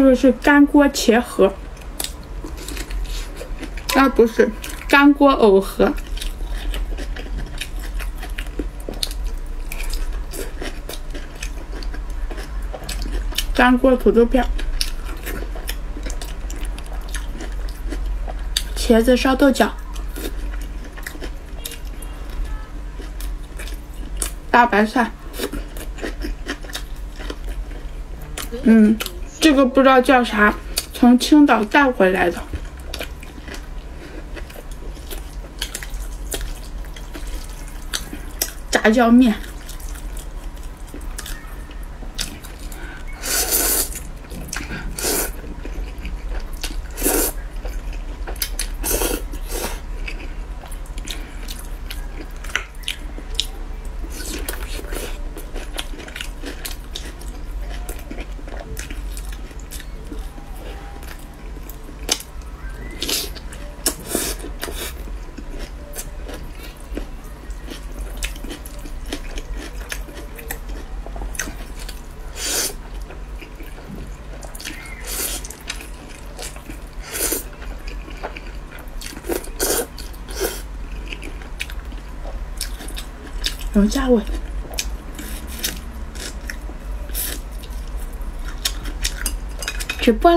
这个是干锅茄盒，啊不是干锅藕盒。 干锅土豆片，茄子烧豆角，大白菜。这个不知道叫啥，从青岛带回来的。炸酱面。 有价位，直播。